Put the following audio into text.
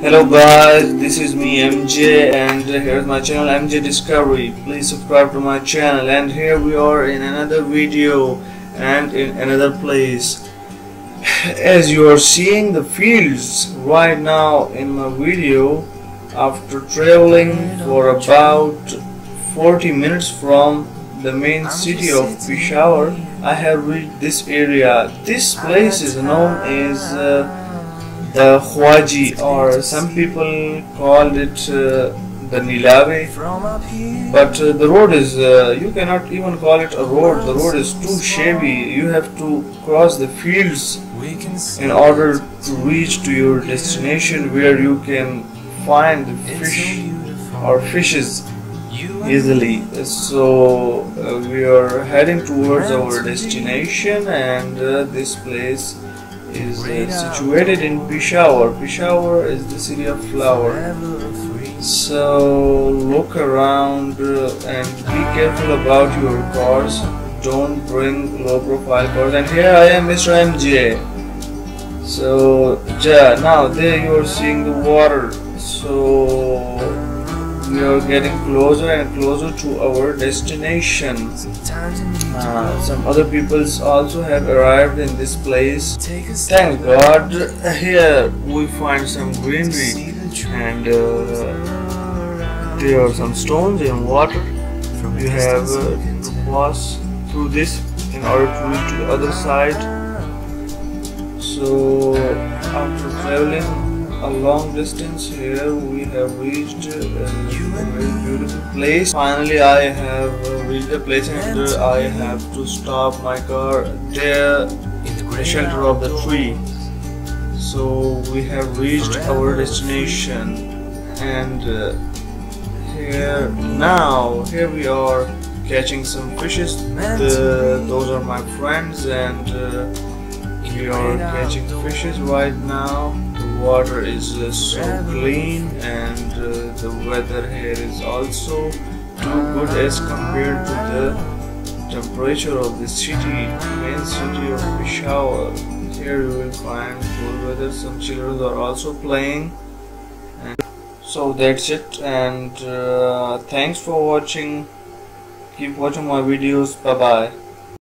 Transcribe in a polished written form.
Hello guys, this is me MJ and here's my channel MJ Discovery. Please subscribe to my channel. And here we are in another video and in another place. As you are seeing the fields right now in my video, after traveling for about 40 minutes from the main city of Peshawar, I have reached this area. This place is known as the Khwaji, or some people called it the Nilaway, but the road is, you cannot even call it a road, the road is too shabby. You have to cross the fields in order to reach to your destination, where you can find fish or fishes easily. So we are heading towards our destination, and this place is situated in Peshawar. Peshawar is the city of flower. So look around and be careful about your cars. Don't bring low profile cars. And here I am, Mr. MJ. So yeah, now there you are seeing the water. So we are getting closer and closer to our destination. Some other peoples also have arrived in this place. Thank God, here we find some greenery, and there are some stones in water. You have to pass through this in order to reach to the other side. So after traveling a long distance, here we have reached a very beautiful place. Finally I have reached the place, and I have to stop my car there in the shelter of the tree. So we have reached our destination, and here we are catching some fishes. Those are my friends, and we are catching fishes right now. The water is so clean, and the weather here is also too good as compared to the temperature of the city, main city of Peshawar. Here you will find cool weather. Some children are also playing. And so that's it, and thanks for watching. Keep watching my videos. Bye bye.